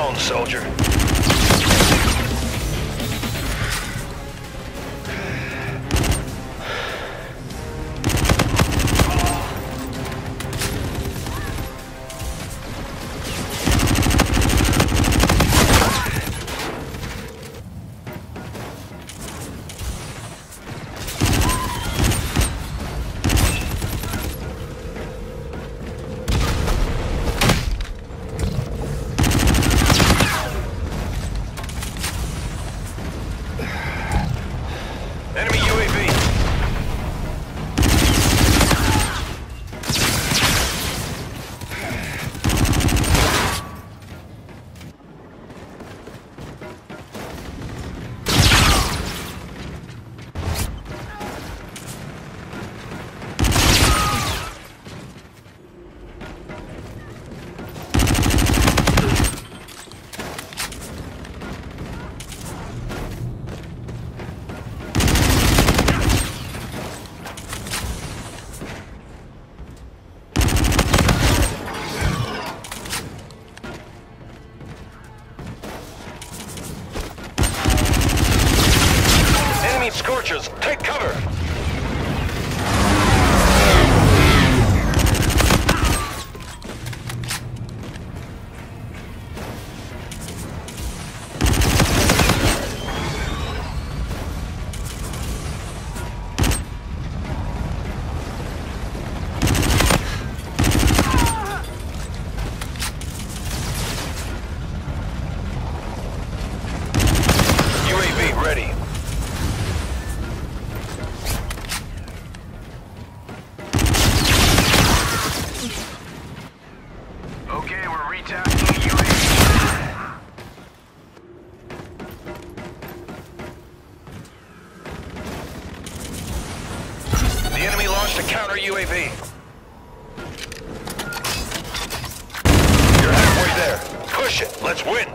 on, soldier. Scorchers, take cover! UAV ready. To counter UAV. You're halfway there. Push it. Let's win.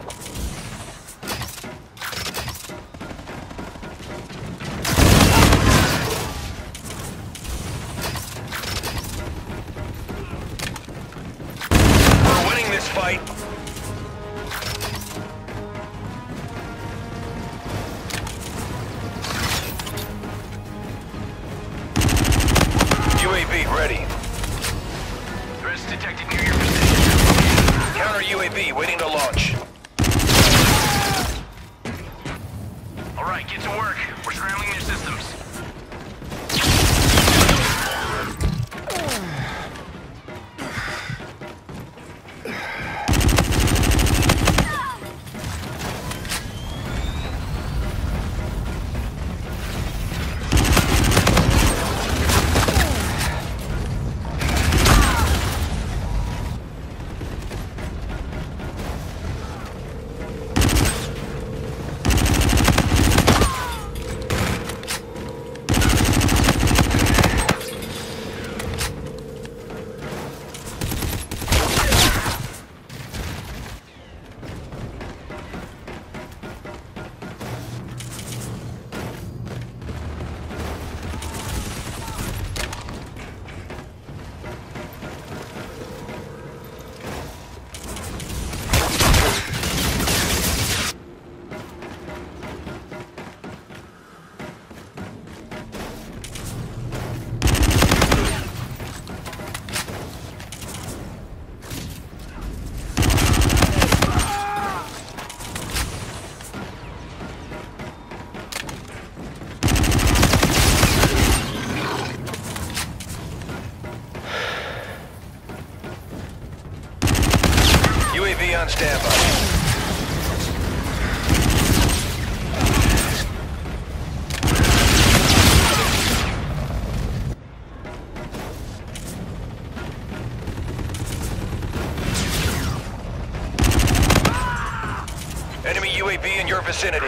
We're winning this fight. Ready. Threats detected near your position. Counter UAV waiting to launch. All right, get to work. We're scrambling their systems. UAV on standby. Enemy UAV in your vicinity.